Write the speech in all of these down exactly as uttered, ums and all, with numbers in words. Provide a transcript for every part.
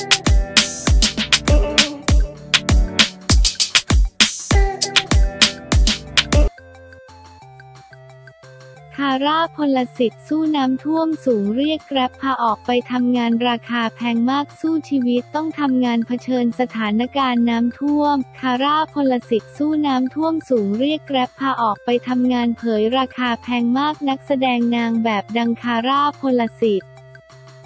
คาร่า พลสิทธิ์สู้น้ำท่วมสูงเรียก Grab พาออกไปทำงานราคาแพงมากสู้ชีวิตต้องทำงานเผชิญสถานการณ์น้ำท่วมคาร่า พลสิทธิ์สู้น้ำท่วมสูงเรียก Grab พาออกไปทำงานเผยราคาแพงมากนักแสดงนางแบบดังคาร่า พลสิทธิ์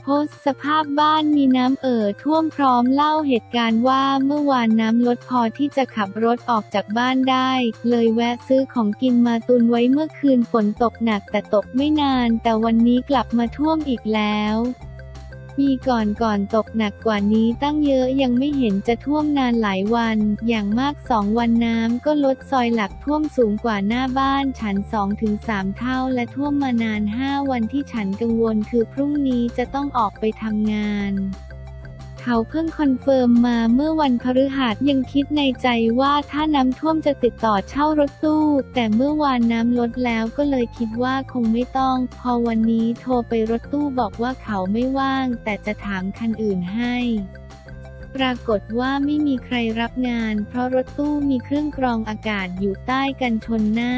โพสต์สภาพบ้านมีน้ำเอ่อท่วมพร้อมเล่าเหตุการณ์ว่าเมื่อวานน้ำลดพอที่จะขับรถออกจากบ้านได้เลยแวะซื้อของกินมาตุนไว้เมื่อคืนฝนตกหนักแต่ตกไม่นานแต่วันนี้กลับมาท่วมอีกแล้วปีก่อนก่อนตกหนักกว่านี้ตั้งเยอะยังไม่เห็นจะท่วมนานหลายวันอย่างมากสองวันน้ำก็ลดซอยหลักท่วมสูงกว่าหน้าบ้านฉัน สองถึงสาม เท่าและท่วมมานานห้าวันที่ฉันกังวลคือพรุ่งนี้จะต้องออกไปทำงานเขาเพิ่งคอนเฟิร์มมาเมื่อวันพฤหัสยังคิดในใจว่าถ้าน้ำท่วมจะติดต่อเช่ารถตู้แต่เมื่อวานน้ำลดแล้วก็เลยคิดว่าคงไม่ต้องพอวันนี้โทรไปรถตู้บอกว่าเขาไม่ว่างแต่จะถามคันอื่นให้ปรากฏว่าไม่มีใครรับงานเพราะรถตู้มีเครื่องกรองอากาศอยู่ใต้กันชนหน้า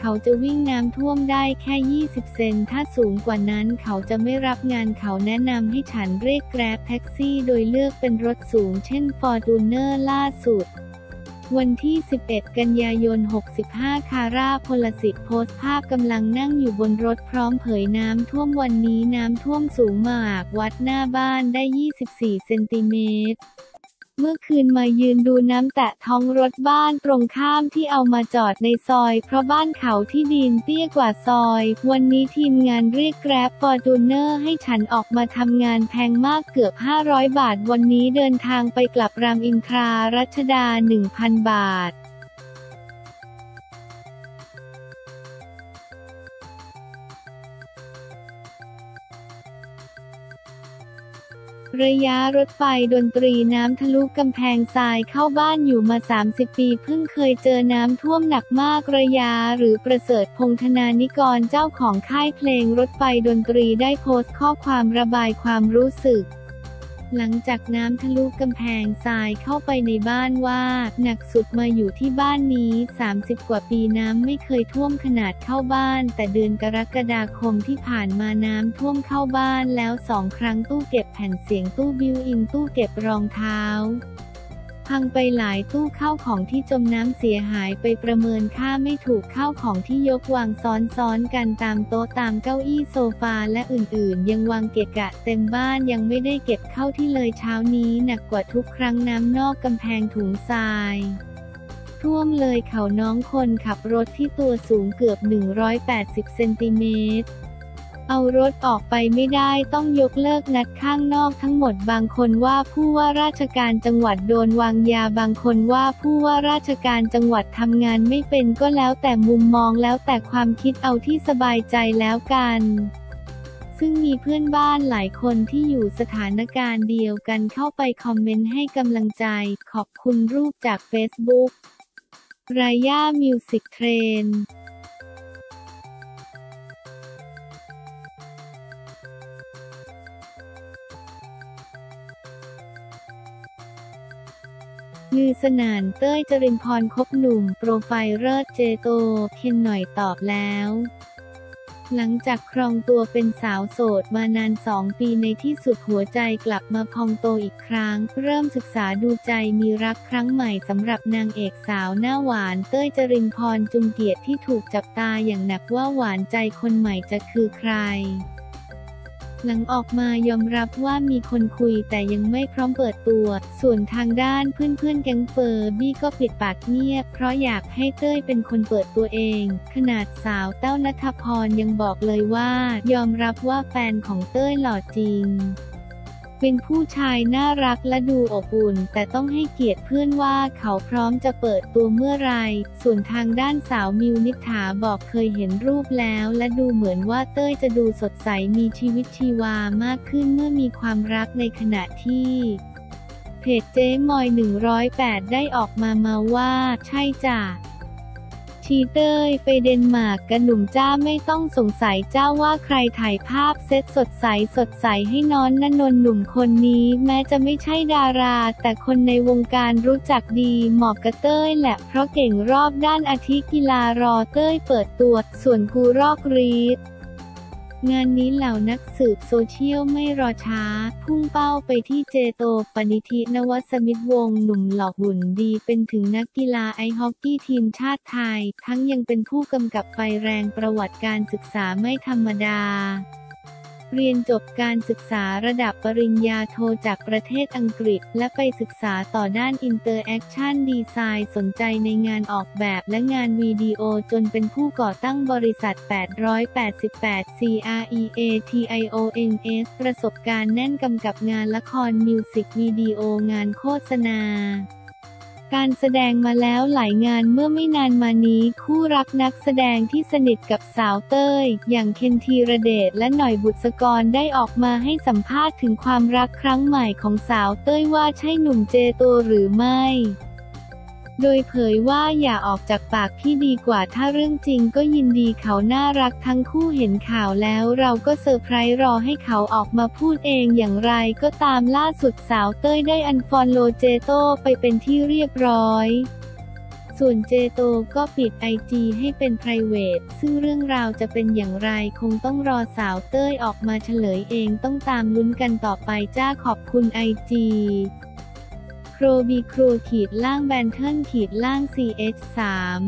เขาจะวิ่งน้ำท่วมได้แค่ยี่สิบเซนถ้าสูงกว่านั้นเขาจะไม่รับงานเขาแนะนำให้ฉันเรียกแกร็บแท็กซี่โดยเลือกเป็นรถสูงเช่น Fortuner ล่าสุดวันที่สิบเอ็ดกันยายนหกสิบห้าคาร่า พลสิทธิ์โพสต์ภาพกำลังนั่งอยู่บนรถพร้อมเผยน้ำท่วมวันนี้น้ำท่วมสูงมากวัดหน้าบ้านได้ยี่สิบสี่เซนติเมตรเมื่อคืนมายืนดูน้ำแตะท้องรถบ้านตรงข้ามที่เอามาจอดในซอยเพราะบ้านเขาที่ดินเตี้ยกว่าซอยวันนี้ทีมงานเรียก Grab Fortuner ให้ฉันออกมาทำงานแพงมากเกือบห้าร้อยบาทวันนี้เดินทางไปกลับรามอินทรารัชดา หนึ่งพัน บาทระยะรถไฟดนตรีน้ำทะลุกำแพงทรายเข้าบ้านอยู่มาสามสิบปีเพิ่งเคยเจอน้ำท่วมหนักมากระยะหรือประเสริฐพงษ์ธนานิกรเจ้าของค่ายเพลงรถไฟดนตรีได้โพสต์ข้อความระบายความรู้สึกหลังจากน้ำทะลุกำแพงทรายเข้าไปในบ้านว่าหนักสุดมาอยู่ที่บ้านนี้สามสิบกว่าปีน้ำไม่เคยท่วมขนาดเข้าบ้านแต่เดือนกรกฎาคมที่ผ่านมาน้ำท่วมเข้าบ้านแล้วสองครั้งตู้เก็บแผ่นเสียงตู้บิวอินตู้เก็บรองเท้าพังไปหลายตู้ข้าวของที่จมน้ำเสียหายไปประเมินค่าไม่ถูกข้าวของที่ยกวางซ้อนๆกันตามโต๊ะตามเก้าอี้โซฟาและอื่นๆยังวางเกะกะเต็มบ้านยังไม่ได้เก็บเข้าที่เลยเช้านี้หนักกว่าทุกครั้งน้ำนอกกำแพงถุงทรายท่วมเลยเขาน้องคนขับรถที่ตัวสูงเกือบหนึ่งร้อยแปดสิบเซนติเมตรเอารถออกไปไม่ได้ต้องยกเลิกนัดข้างนอกทั้งหมดบางคนว่าผู้ว่าราชการจังหวัดโดนวางยาบางคนว่าผู้ว่าราชการจังหวัดทำงานไม่เป็นก็แล้วแต่มุมมองแล้วแต่ความคิดเอาที่สบายใจแล้วกันซึ่งมีเพื่อนบ้านหลายคนที่อยู่สถานการณ์เดียวกันเข้าไปคอมเมนต์ให้กำลังใจขอบคุณรูปจาก Facebook ไรย่ามิวสิกเทรนลือสนานเต้ยจรินพรคบหนุ่มโปรไฟล์เลิศเจโตเพียงหน่อยตอบแล้วหลังจากครองตัวเป็นสาวโสดมานานสองปีในที่สุดหัวใจกลับมาพองโตอีกครั้งเริ่มศึกษาดูใจมีรักครั้งใหม่สำหรับนางเอกสาวหน้าหวานเต้ยจรินพรจุมเกียรติที่ถูกจับตาอย่างหนักว่าหวานใจคนใหม่จะคือใครหลังออกมายอมรับว่ามีคนคุยแต่ยังไม่พร้อมเปิดตัวส่วนทางด้านเพื่อนๆแก๊งเฟอร์บี้ก็ปิดปากเงียบเพราะอยากให้เต้ยเป็นคนเปิดตัวเองขนาดสาวแต้วณัฐพรยังบอกเลยว่ายอมรับว่าแฟนของเต้ยหล่อจริงเป็นผู้ชายน่ารักและดูอบอุ่นแต่ต้องให้เกียรติเพื่อนว่าเขาพร้อมจะเปิดตัวเมื่อไรส่วนทางด้านสาวมิวนิษฐาบอกเคยเห็นรูปแล้วและดูเหมือนว่าเต้ยจะดูสดใสมีชีวิตชีวามากขึ้นเมื่อมีความรักในขณะที่เพจเจ๊มอยหนึ่งร้อยแปดได้ออกมาเมาว่าใช่จ้ะ ชีเต้ยไปเดนมาร์กกันหนุ่มจ้าไม่ต้องสงสัยเจ้าว่าใครถ่ายภาพเซตสดใสสดใสให้น้องณนนท์หนุ่มคนนี้แม้จะไม่ใช่ดาราแต่คนในวงการรู้จักดีเหมาะกับเต้ยแหละเพราะเก่งรอบด้านอาทิกีฬารอเต้ยเปิดตัวส่วนกูรอกรีดงานนี้เหล่านักสืบโซเชียลไม่รอช้าพุ่งเป้าไปที่เจโตปณิธินวสมิทวงศ์หนุ่มหล่อหุ่นดีเป็นถึงนักกีฬาไอฮอกกี้ทีมชาติไทยทั้งยังเป็นผู้กำกับไฟแรงประวัติการศึกษาไม่ธรรมดาเรียนจบการศึกษาระดับปริญญาโทจากประเทศอังกฤษและไปศึกษาต่อด้านอินเตอร์แอคชั่นดีไซน์สนใจในงานออกแบบและงานวิดีโอจนเป็นผู้ก่อตั้งบริษัทแปดแปดแปด ครีเอทไอโอเอ็นเอส ประสบการณ์แน่นกำกับงานละครมิวสิกวิดีโองานโฆษณาการแสดงมาแล้วหลายงานเมื่อไม่นานมานี้คู่รักนักแสดงที่สนิทกับสาวเต้ยอย่างเคน ธีรเดชและหน่อยบุษกรได้ออกมาให้สัมภาษณ์ถึงความรักครั้งใหม่ของสาวเต้ยว่าใช่หนุ่มเจโตหรือไม่โดยเผยว่าอย่าออกจากปากพี่ดีกว่าถ้าเรื่องจริงก็ยินดีเขาน่ารักทั้งคู่เห็นข่าวแล้วเราก็เซอร์ไพรส์รอให้เขาออกมาพูดเองอย่างไรก็ตามล่าสุดสาวเต้ยได้อันฟอลโลเจโต้ไปเป็นที่เรียบร้อยส่วนเจโตก็ปิดไอจีให้เป็น ไพรเวท ซึ่งเรื่องราวจะเป็นอย่างไรคงต้องรอสาวเต้ยออกมาเฉลยเองต้องตามลุ้นกันต่อไปจ้าขอบคุณไอจีโครบีโครขีดล่างแบนเทิลขีดล่าง ซี เอช สาม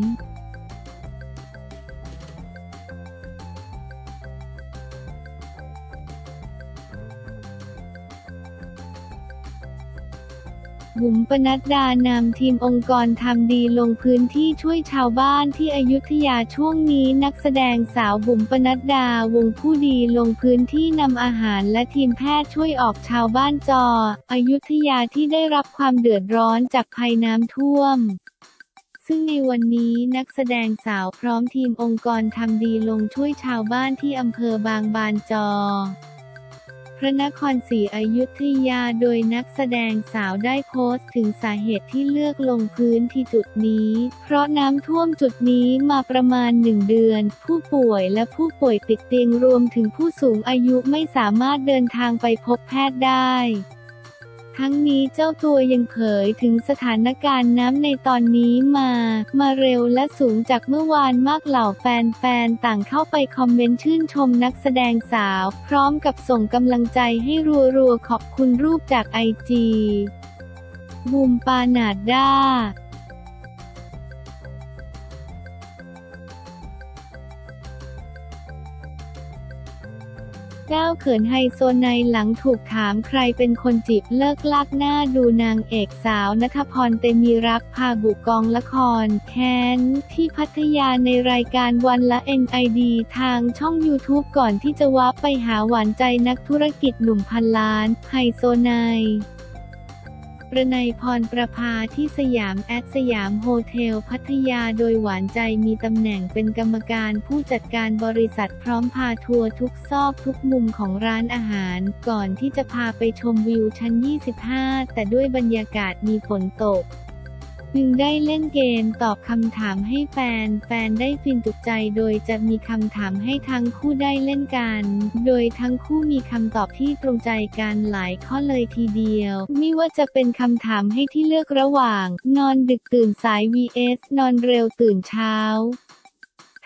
บุ๋ม ปนัดดานำทีมองค์กรทำดีลงพื้นที่ช่วยชาวบ้านที่อยุธยาช่วงนี้นักแสดงสาวบุ๋ม ปนัดดาวงผู้ดีลงพื้นที่นำอาหารและทีมแพทย์ช่วยออกชาวบ้านจออยุธยาที่ได้รับความเดือดร้อนจากภัยน้ำท่วมซึ่งในวันนี้นักแสดงสาวพร้อมทีมองค์กรทำดีลงช่วยชาวบ้านที่อำเภอบางบานจอพระนครศรีอยุธยาโดยนักแสดงสาวได้โพสต์ถึงสาเหตุที่เลือกลงพื้นที่จุดนี้เพราะน้ำท่วมจุดนี้มาประมาณหนึ่งเดือนผู้ป่วยและผู้ป่วยติดเตียงรวมถึงผู้สูงอายุไม่สามารถเดินทางไปพบแพทย์ได้ทั้งนี้เจ้าตัวยังเผยถึงสถานการณ์น้ำในตอนนี้มามาเร็วและสูงจากเมื่อวานมากเหล่าแฟนๆต่างเข้าไปคอมเมนต์ชื่นชมนักแสดงสาวพร้อมกับส่งกำลังใจให้รัวๆขอบคุณรูปจากไอจีบุ๋ม ปนัดดาก้าวเขินไฮโซในหลังถูกถามใครเป็นคนจีบเลิกลากหน้าดูนางเอกสาวณัฐพร เตมีรักษ์พาบุกกองละครแค้นที่พัทยาในรายการวันละ เอ็น ไอ ดี ทางช่อง ยูทูบ ก่อนที่จะวาร์ปไปหาหวานใจนักธุรกิจหนุ่มพันล้านไฮโซในประนัยพร ประภาที่สยามแอทสยามโฮเทลพัทยาโดยหวานใจมีตำแหน่งเป็นกรรมการผู้จัดการบริษัทพร้อมพาทัวร์ทุกซอกทุกมุมของร้านอาหารก่อนที่จะพาไปชมวิวชั้นยี่สิบห้าแต่ด้วยบรรยากาศมีฝนตกจึงได้เล่นเกมตอบคำถามให้แฟนแฟนได้ฟินจุใจโดยจะมีคำถามให้ทั้งคู่ได้เล่นกันโดยทั้งคู่มีคำตอบที่ตรงใจกันหลายข้อเลยทีเดียวไม่ว่าจะเป็นคำถามให้ที่เลือกระหว่างนอนดึกตื่นสาย วี เอส นอนเร็วตื่นเช้า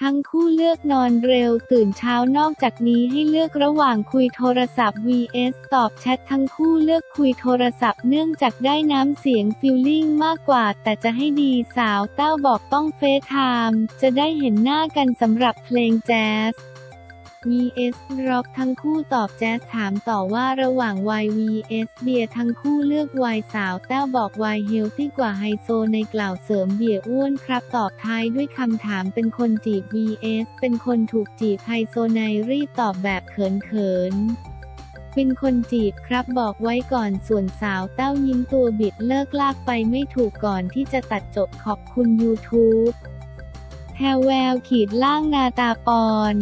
ทั้งคู่เลือกนอนเร็วตื่นเช้านอกจากนี้ให้เลือกระหว่างคุยโทรศัพท์ วี เอส ตอบแชททั้งคู่เลือกคุยโทรศัพท์เนื่องจากได้น้ำเสียงฟีลลิ่งมากกว่าแต่จะให้ดีสาวเต้าบอกต้องเฟซไทม์จะได้เห็นหน้ากันสำหรับเพลงแจ๊ส วี เอส ร็อกทั้งคู่ตอบแจ๊สถามต่อว่าระหว่าง วาย วี เอส เบียร์ทั้งคู่เลือก วาย สาวแต้วบอก วาย เฮลตี้กว่าไฮโซในกล่าวเสริมเบียร์อ้วนครับตอบท้ายด้วยคำถามเป็นคนจีบ วี เอส เป็นคนถูกจีบไฮโซในรีบตอบแบบเขินๆเป็นคนจีบครับบอกไว้ก่อนส่วนสาวเต้ายิ้มตัวบิดเลิกลากไปไม่ถูกก่อนที่จะตัดจบขอบคุณ ยูทูบ แถวแววขีดล่างนาตาปอน